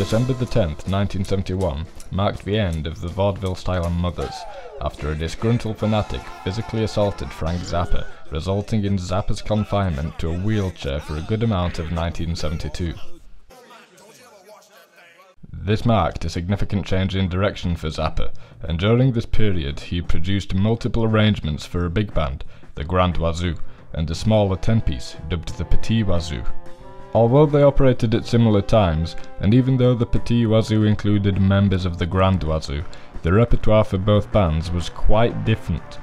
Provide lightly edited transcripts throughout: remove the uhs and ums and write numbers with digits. December the 10th, 1971 marked the end of the vaudeville style on Mothers, after a disgruntled fanatic physically assaulted Frank Zappa, resulting in Zappa's confinement to a wheelchair for a good amount of 1972. This marked a significant change in direction for Zappa, and during this period he produced multiple arrangements for a big band, the Grand Wazoo, and a smaller 10-piece dubbed the Petit Wazoo. Although they operated at similar times, and even though the Petit Wazoo included members of the Grand Wazoo, the repertoire for both bands was quite different.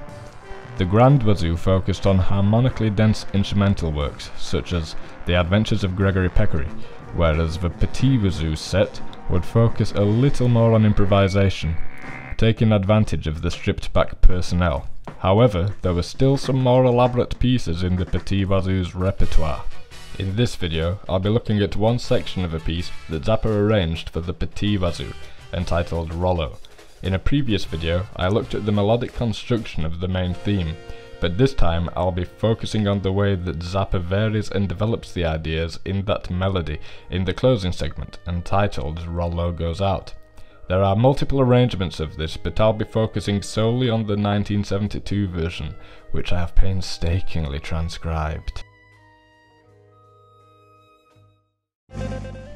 The Grand Wazoo focused on harmonically dense instrumental works, such as The Adventures of Gregory Peccary, whereas the Petit Wazoo set would focus a little more on improvisation, taking advantage of the stripped-back personnel. However, there were still some more elaborate pieces in the Petit Wazoo's repertoire. In this video, I'll be looking at one section of a piece that Zappa arranged for the Petit Wazoo, entitled Rollo. In a previous video, I looked at the melodic construction of the main theme, but this time I'll be focusing on the way that Zappa varies and develops the ideas in that melody in the closing segment, entitled Rollo Goes Out. There are multiple arrangements of this, but I'll be focusing solely on the 1972 version, which I have painstakingly transcribed.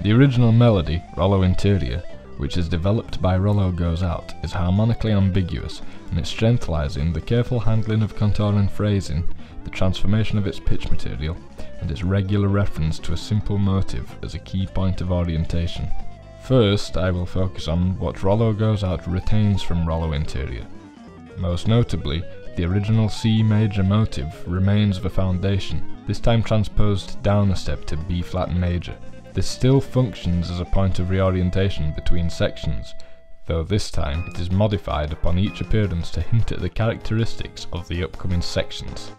The original melody, Rollo Interior, which is developed by Rollo Goes Out, is harmonically ambiguous, and its strength lies in the careful handling of contour and phrasing, the transformation of its pitch material, and its regular reference to a simple motive as a key point of orientation. First, I will focus on what Rollo Goes Out retains from Rollo Interior. Most notably, the original C major motive remains the foundation, this time transposed down a step to B flat major. This still functions as a point of reorientation between sections, though this time it is modified upon each appearance to hint at the characteristics of the upcoming sections.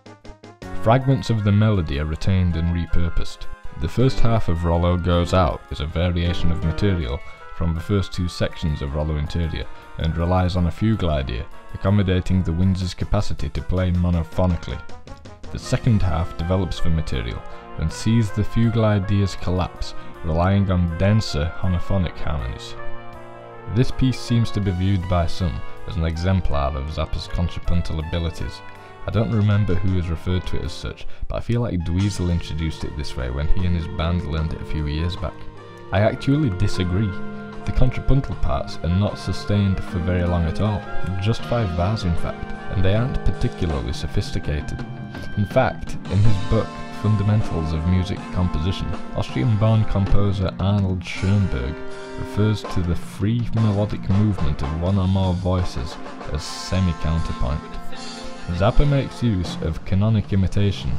Fragments of the melody are retained and repurposed. The first half of Rollo Goes Out is a variation of material from the first two sections of Rollo Interior and relies on a fugal idea, accommodating the Windsor's capacity to play monophonically. The second half develops the material and sees the fugal ideas collapse, relying on denser homophonic harmonies. This piece seems to be viewed by some as an exemplar of Zappa's contrapuntal abilities. I don't remember who has referred to it as such, but I feel like Dweezil introduced it this way when he and his band learned it a few years back. I actually disagree. The contrapuntal parts are not sustained for very long at all, just 5 bars in fact, and they aren't particularly sophisticated. In fact, in his book, Fundamentals of Music Composition, Austrian-born composer Arnold Schoenberg refers to the free melodic movement of one or more voices as semi-counterpoint. Zappa makes use of canonic imitation.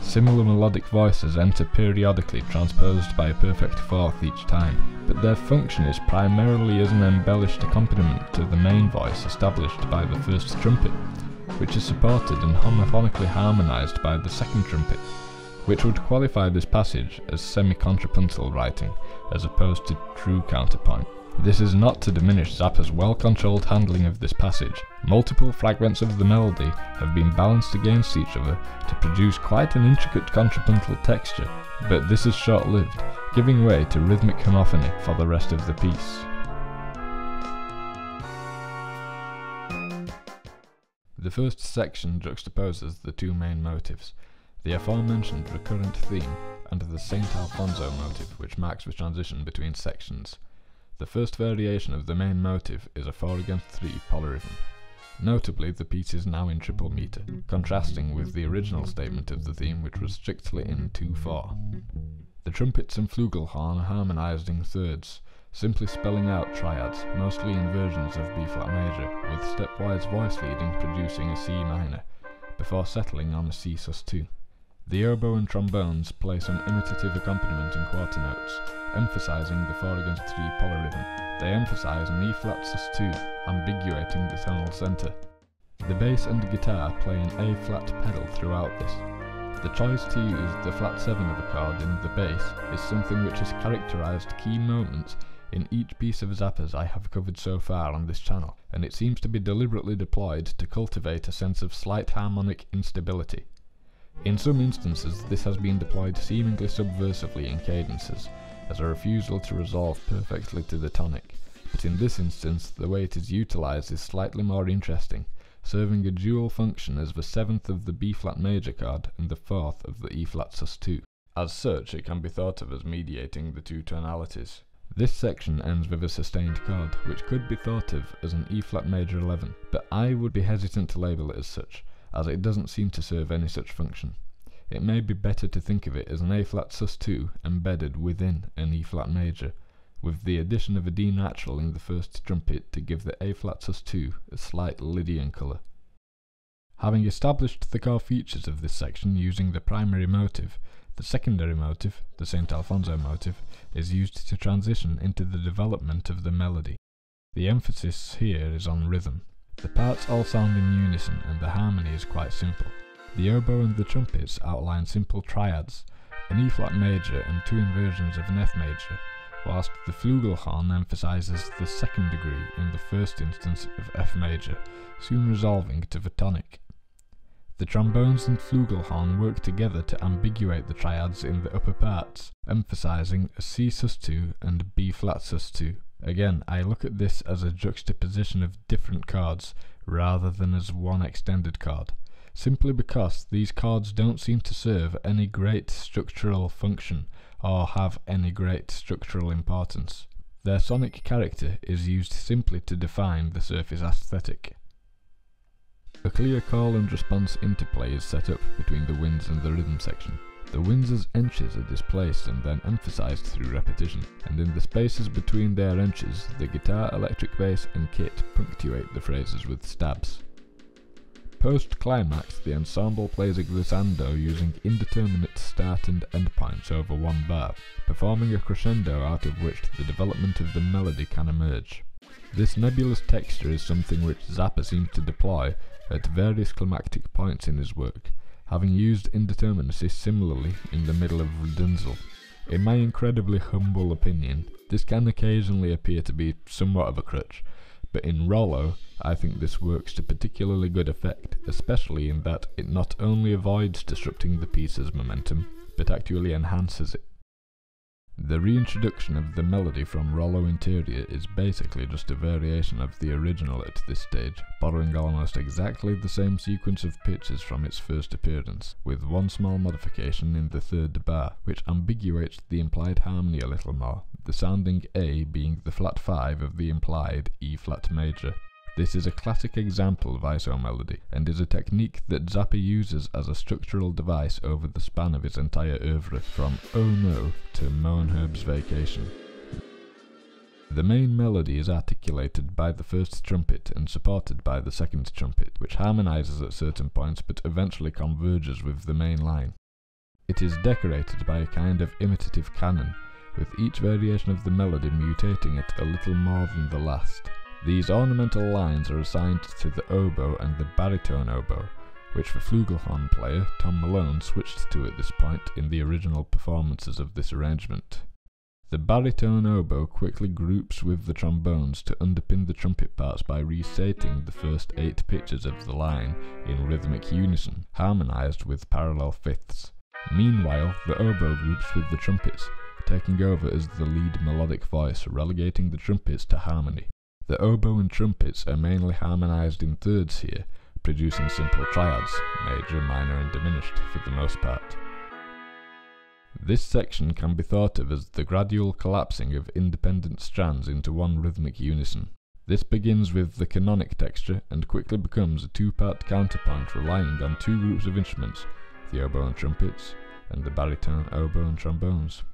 Similar melodic voices enter periodically, transposed by a perfect fourth each time, but their function is primarily as an embellished accompaniment to the main voice established by the first trumpet, which is supported and homophonically harmonized by the second trumpet, which would qualify this passage as semi-contrapuntal writing, as opposed to true counterpoint. This is not to diminish Zappa's well-controlled handling of this passage. Multiple fragments of the melody have been balanced against each other to produce quite an intricate contrapuntal texture, but this is short-lived, giving way to rhythmic homophony for the rest of the piece. The first section juxtaposes the two main motives, the aforementioned recurrent theme and the Saint Alfonso motive, which marks the transition between sections. The first variation of the main motive is a 4/3 polyrhythm. Notably, the piece is now in triple meter, contrasting with the original statement of the theme, which was strictly in 2/4. The trumpets and flugelhorn are harmonized in thirds, simply spelling out triads, mostly inversions of B flat major, with stepwise voice leading producing a C minor, before settling on a C sus2. The oboe and trombones play some imitative accompaniment in quarter notes, emphasizing the 4/3 polyrhythm. They emphasize an E flat sus2, ambiguating the tonal center. The bass and guitar play an A flat pedal throughout this. The choice to use the flat 7 of a chord in the bass is something which has characterized key moments in each piece of Zappa's I have covered so far on this channel, and it seems to be deliberately deployed to cultivate a sense of slight harmonic instability. In some instances, this has been deployed seemingly subversively in cadences, as a refusal to resolve perfectly to the tonic, but in this instance the way it is utilized is slightly more interesting, serving a dual function as the seventh of the B-flat major chord and the fourth of the E-flat sus2. As such, it can be thought of as mediating the two tonalities. This section ends with a sustained chord, which could be thought of as an E-flat major 11, but I would be hesitant to label it as such, as it doesn't seem to serve any such function. It may be better to think of it as an A-flat sus2 embedded within an E-flat major, with the addition of a D natural in the first trumpet to give the A-flat sus2 a slight Lydian colour. Having established the core features of this section using the primary motive, the secondary motive, the Saint Alfonso motive, is used to transition into the development of the melody. The emphasis here is on rhythm. The parts all sound in unison and the harmony is quite simple. The oboe and the trumpets outline simple triads, an E-flat major and two inversions of an F major, whilst the flugelhorn emphasises the second degree in the first instance of F major, soon resolving to the tonic. The trombones and flugelhorn work together to ambiguate the triads in the upper parts, emphasising a C sus2 and a B-flat sus2. Again, I look at this as a juxtaposition of different chords, rather than as one extended chord, simply because these chords don't seem to serve any great structural function, or have any great structural importance. Their sonic character is used simply to define the surface aesthetic. A clear call and response interplay is set up between the winds and the rhythm section. The winds as enches are displaced and then emphasised through repetition, and in the spaces between their enches, the guitar, electric bass and kit punctuate the phrases with stabs. Post-climax, the ensemble plays a glissando using indeterminate start and end points over one bar, performing a crescendo out of which the development of the melody can emerge. This nebulous texture is something which Zappa seems to deploy at various climactic points in his work, having used indeterminacy similarly in the middle of Dweezil. In my incredibly humble opinion, this can occasionally appear to be somewhat of a crutch, but in Rollo, I think this works to particularly good effect, especially in that it not only avoids disrupting the piece's momentum, but actually enhances it. The reintroduction of the melody from Rollo Interior is basically just a variation of the original at this stage, borrowing almost exactly the same sequence of pitches from its first appearance, with one small modification in the third bar, which ambiguates the implied harmony a little more, the sounding A being the flat 5 of the implied E-flat major. This is a classic example of iso melody, and is a technique that Zappa uses as a structural device over the span of his entire oeuvre, from Oh No to Moenherb's Vacation. The main melody is articulated by the first trumpet and supported by the second trumpet, which harmonises at certain points but eventually converges with the main line. It is decorated by a kind of imitative canon, with each variation of the melody mutating it a little more than the last. These ornamental lines are assigned to the oboe and the baritone oboe, which the flugelhorn player, Tom Malone, switched to at this point in the original performances of this arrangement. The baritone oboe quickly groups with the trombones to underpin the trumpet parts by restating the first 8 pitches of the line in rhythmic unison, harmonised with parallel fifths. Meanwhile, the oboe groups with the trumpets, taking over as the lead melodic voice, relegating the trumpets to harmony. The oboe and trumpets are mainly harmonised in thirds here, producing simple triads, major, minor and diminished for the most part. This section can be thought of as the gradual collapsing of independent strands into one rhythmic unison. This begins with the canonic texture and quickly becomes a two-part counterpoint relying on two groups of instruments, the oboe and trumpets, and the baritone, oboe and trombones.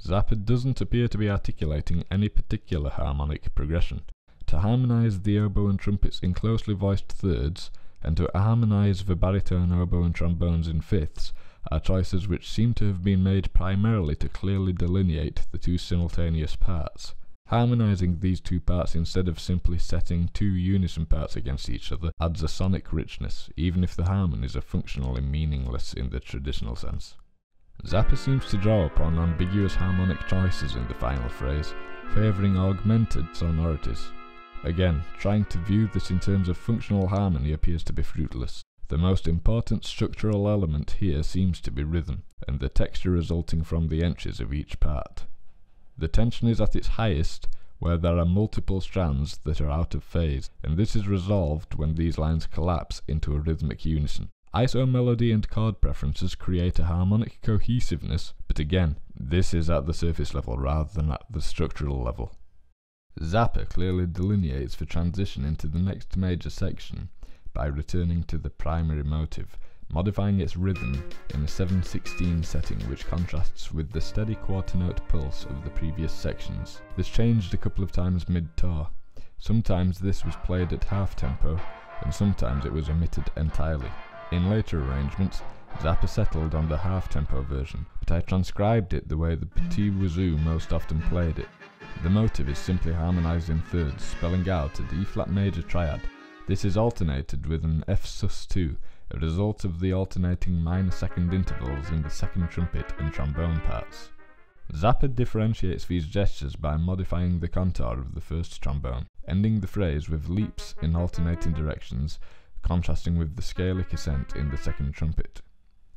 Zappa doesn't appear to be articulating any particular harmonic progression. To harmonise the oboe and trumpets in closely voiced thirds, and to harmonise the baritone, oboe and trombones in fifths, are choices which seem to have been made primarily to clearly delineate the two simultaneous parts. Harmonising these two parts instead of simply setting two unison parts against each other adds a sonic richness, even if the harmonies are functionally meaningless in the traditional sense. Zappa seems to draw upon ambiguous harmonic choices in the final phrase, favouring augmented sonorities. Again, trying to view this in terms of functional harmony appears to be fruitless. The most important structural element here seems to be rhythm, and the texture resulting from the entries of each part. The tension is at its highest where there are multiple strands that are out of phase, and this is resolved when these lines collapse into a rhythmic unison. ISO melody and chord preferences create a harmonic cohesiveness, but again, this is at the surface level rather than at the structural level. Zappa clearly delineates the transition into the next major section by returning to the primary motive, modifying its rhythm in a 7/16 setting which contrasts with the steady quarter note pulse of the previous sections. This changed a couple of times mid-tour. Sometimes this was played at half tempo, and sometimes it was omitted entirely. In later arrangements, Zappa settled on the half-tempo version, but I transcribed it the way the Petit Wazoo most often played it. The motive is simply harmonised in thirds, spelling out a D-flat major triad. This is alternated with an F sus2, a result of the alternating minor second intervals in the second trumpet and trombone parts. Zappa differentiates these gestures by modifying the contour of the first trombone, ending the phrase with leaps in alternating directions, contrasting with the scalic ascent in the second trumpet.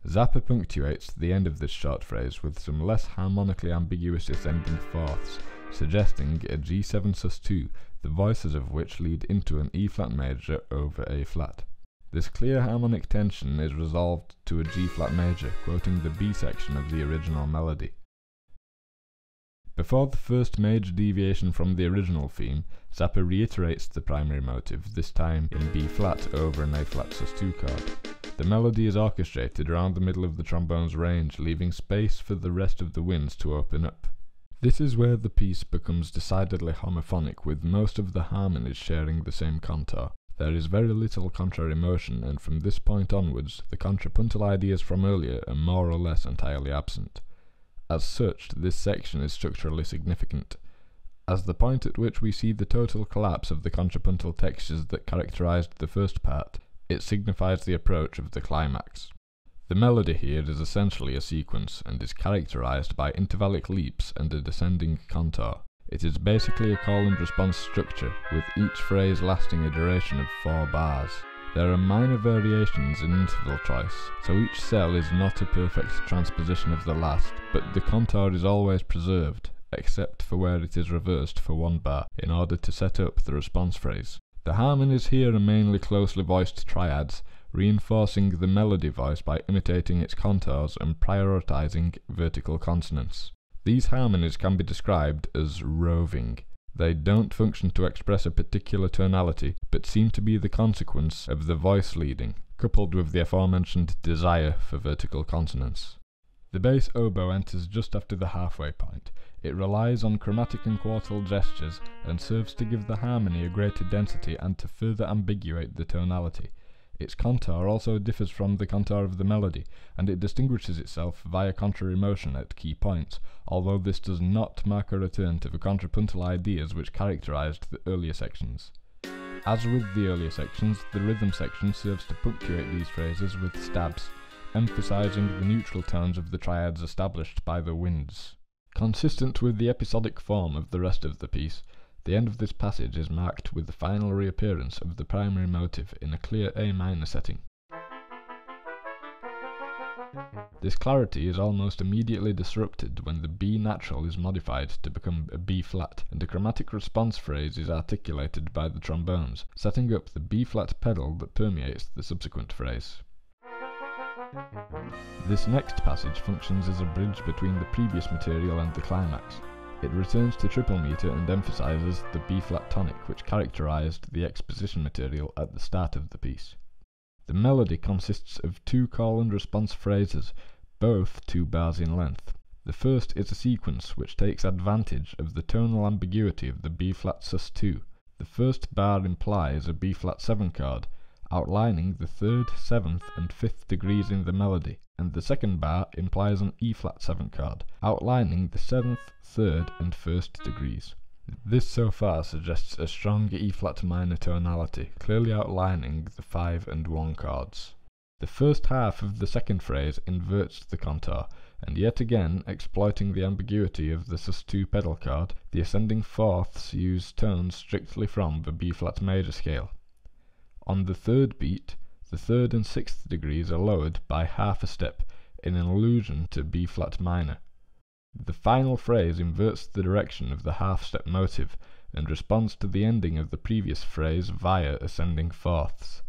Zappa punctuates the end of this short phrase with some less harmonically ambiguous ascending fourths, suggesting a G7 sus2, the voices of which lead into an E-flat major over A-flat. This clear harmonic tension is resolved to a G-flat major, quoting the B section of the original melody. Before the first major deviation from the original theme, Zappa reiterates the primary motive, this time in B-flat over an A-flat sus2 chord. The melody is orchestrated around the middle of the trombone's range, leaving space for the rest of the winds to open up. This is where the piece becomes decidedly homophonic, with most of the harmonies sharing the same contour. There is very little contrary motion, and from this point onwards, the contrapuntal ideas from earlier are more or less entirely absent. As such, this section is structurally significant, as the point at which we see the total collapse of the contrapuntal textures that characterized the first part. It signifies the approach of the climax. The melody here is essentially a sequence, and is characterized by intervallic leaps and a descending contour. It is basically a call and response structure, with each phrase lasting a duration of 4 bars. There are minor variations in interval choice, so each cell is not a perfect transposition of the last, but the contour is always preserved, except for where it is reversed for 1 bar, in order to set up the response phrase. The harmonies here are mainly closely voiced triads, reinforcing the melody voice by imitating its contours and prioritizing vertical consonants. These harmonies can be described as roving. They don't function to express a particular tonality, but seem to be the consequence of the voice leading, coupled with the aforementioned desire for vertical consonants. The bass oboe enters just after the halfway point. It relies on chromatic and quartal gestures, and serves to give the harmony a greater density and to further ambiguate the tonality. Its contour also differs from the contour of the melody, and it distinguishes itself via contrary motion at key points, although this does not mark a return to the contrapuntal ideas which characterized the earlier sections. As with the earlier sections, the rhythm section serves to punctuate these phrases with stabs, emphasizing the neutral tones of the triads established by the winds. Consistent with the episodic form of the rest of the piece, the end of this passage is marked with the final reappearance of the primary motive in a clear A minor setting. This clarity is almost immediately disrupted when the B natural is modified to become a B flat, and a chromatic response phrase is articulated by the trombones, setting up the B flat pedal that permeates the subsequent phrase. This next passage functions as a bridge between the previous material and the climax. It returns to triple meter and emphasizes the B flat tonic which characterized the exposition material at the start of the piece. The melody consists of 2 call and response phrases, both 2 bars in length. The first is a sequence which takes advantage of the tonal ambiguity of the B-flat sus2. The first bar implies a B-flat 7 chord, outlining the 3rd, 7th and 5th degrees in the melody, and the second bar implies an E-flat 7 chord, outlining the 7th, 3rd and 1st degrees. This so far suggests a strong E-flat minor tonality, clearly outlining the 5 and 1 chords. The first half of the second phrase inverts the contour, and yet again, exploiting the ambiguity of the sus2 pedal chord, the ascending fourths use tones strictly from the B-flat major scale. On the third beat, The third and sixth degrees are lowered by half a step in an allusion to B flat minor. The final phrase inverts the direction of the half step motive and responds to the ending of the previous phrase via ascending fourths.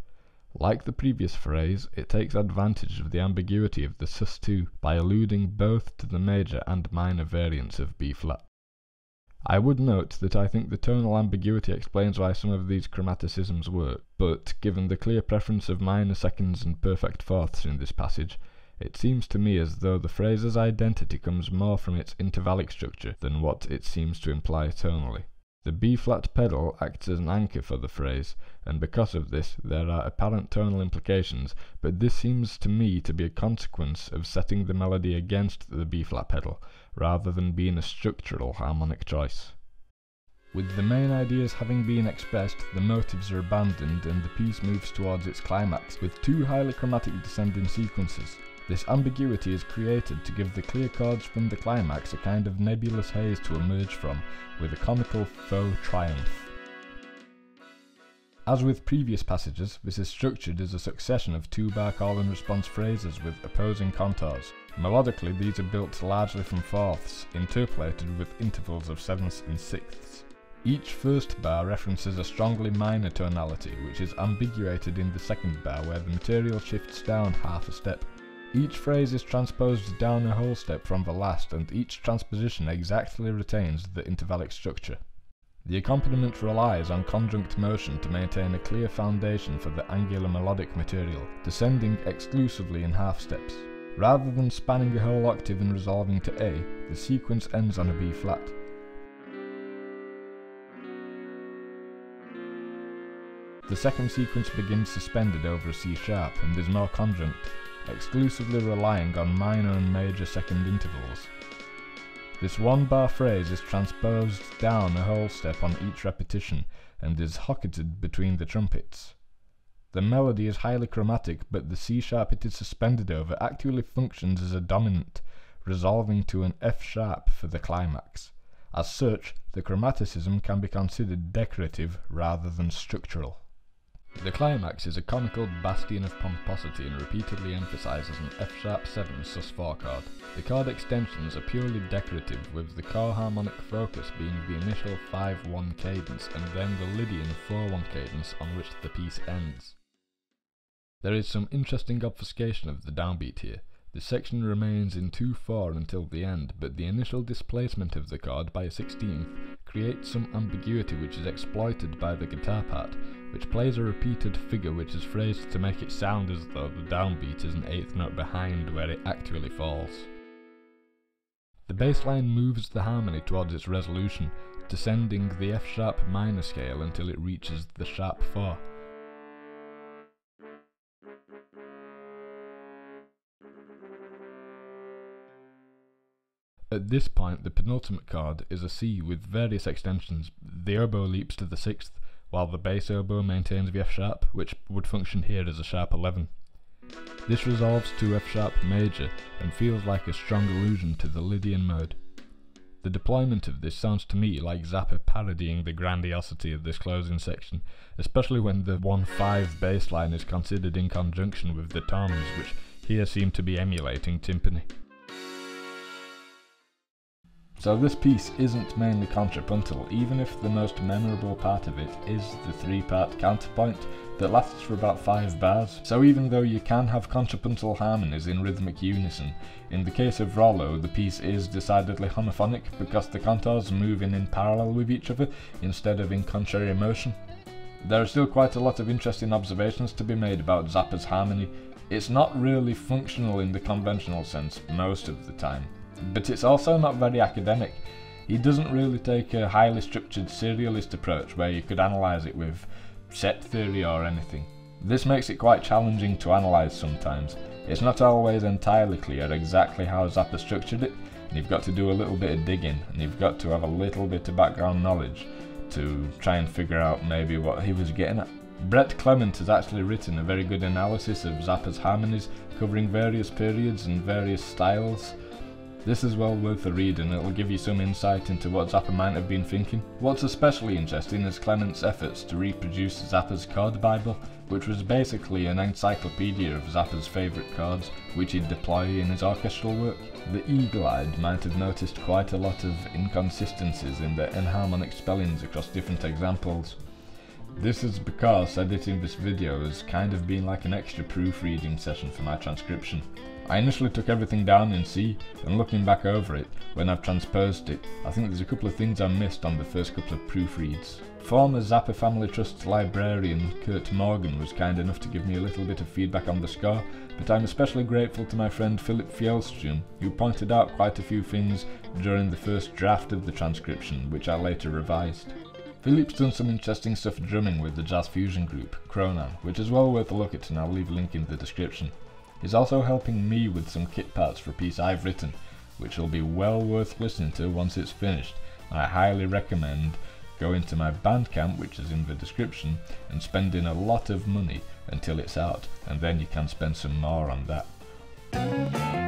Like the previous phrase, it takes advantage of the ambiguity of the sus2 by alluding both to the major and minor variants of B flat. I would note that I think the tonal ambiguity explains why some of these chromaticisms work, but given the clear preference of minor seconds and perfect fourths in this passage, it seems to me as though the phrase's identity comes more from its intervallic structure than what it seems to imply tonally. The B-flat pedal acts as an anchor for the phrase, and because of this there are apparent tonal implications, but this seems to me to be a consequence of setting the melody against the B-flat pedal, rather than being a structural harmonic choice. With the main ideas having been expressed, the motives are abandoned and the piece moves towards its climax with two highly chromatic descending sequences. This ambiguity is created to give the clear chords from the climax a kind of nebulous haze to emerge from, with a comical faux triumph. As with previous passages, this is structured as a succession of two-bar call and response phrases with opposing contours. Melodically, these are built largely from fourths, interpolated with intervals of sevenths and sixths. Each first bar references a strongly minor tonality, which is ambiguated in the second bar where the material shifts down half a step. Each phrase is transposed down a whole step from the last, and each transposition exactly retains the intervallic structure. The accompaniment relies on conjunct motion to maintain a clear foundation for the angular melodic material, descending exclusively in half steps. Rather than spanning a whole octave and resolving to A, the sequence ends on a B flat. The second sequence begins suspended over a C sharp and is more conjunct, exclusively relying on minor and major second intervals. This one-bar phrase is transposed down a whole step on each repetition and is hocketed between the trumpets. The melody is highly chromatic, but the C-sharp it is suspended over actually functions as a dominant, resolving to an F-sharp for the climax. As such, the chromaticism can be considered decorative rather than structural. The climax is a comical bastion of pomposity and repeatedly emphasises an F-sharp 7 sus4 chord. The chord extensions are purely decorative, with the core harmonic focus being the initial 5-1 cadence and then the Lydian 4-1 cadence on which the piece ends. There is some interesting obfuscation of the downbeat here. The section remains in 2-4 until the end, but the initial displacement of the chord by a 16th creates some ambiguity which is exploited by the guitar part, which plays a repeated figure which is phrased to make it sound as though the downbeat is an 8th note behind where it actually falls. The bass line moves the harmony towards its resolution, descending the F-sharp minor scale until it reaches the sharp 4. At this point, the penultimate chord is a C with various extensions. The oboe leaps to the 6th, while the bass oboe maintains the F-sharp, which would function here as a sharp 11. This resolves to F-sharp major and feels like a strong allusion to the Lydian mode. The deployment of this sounds to me like Zappa parodying the grandiosity of this closing section, especially when the 1-5 bass line is considered in conjunction with the toms, which here seem to be emulating timpani. So this piece isn't mainly contrapuntal, even if the most memorable part of it is the three-part counterpoint that lasts for about 5 bars. So even though you can have contrapuntal harmonies in rhythmic unison, in the case of Rollo the piece is decidedly homophonic because the contours move in parallel with each other instead of in contrary motion. There are still quite a lot of interesting observations to be made about Zappa's harmony. It's not really functional in the conventional sense most of the time, but it's also not very academic. He doesn't really take a highly structured serialist approach where you could analyse it with set theory or anything. This makes it quite challenging to analyse sometimes. It's not always entirely clear exactly how Zappa structured it, and you've got to do a little bit of digging, and you've got to have a little bit of background knowledge to try and figure out maybe what he was getting at. Brett Clement has actually written a very good analysis of Zappa's harmonies, covering various periods and various styles. This is well worth a read and it will give you some insight into what Zappa might have been thinking. What's especially interesting is Clement's efforts to reproduce Zappa's chord bible, which was basically an encyclopedia of Zappa's favourite chords, which he'd deploy in his orchestral work. The eagle-eyed might have noticed quite a lot of inconsistencies in the enharmonic spellings across different examples. This is because editing this video has kind of been like an extra proofreading session for my transcription. I initially took everything down in C, and looking back over it, when I've transposed it, I think there's a couple of things I missed on the first couple of proofreads. Former Zappa Family Trust librarian Kurt Morgan was kind enough to give me a little bit of feedback on the score, but I'm especially grateful to my friend Philip Fjellström, who pointed out quite a few things during the first draft of the transcription, which I later revised. Philip's done some interesting stuff drumming with the jazz fusion group, Krona, which is well worth a look at, and I'll leave a link in the description. He's also helping me with some kit parts for a piece I've written, which will be well worth listening to once it's finished. I highly recommend going to my Bandcamp, which is in the description, and spending a lot of money until it's out, and then you can spend some more on that.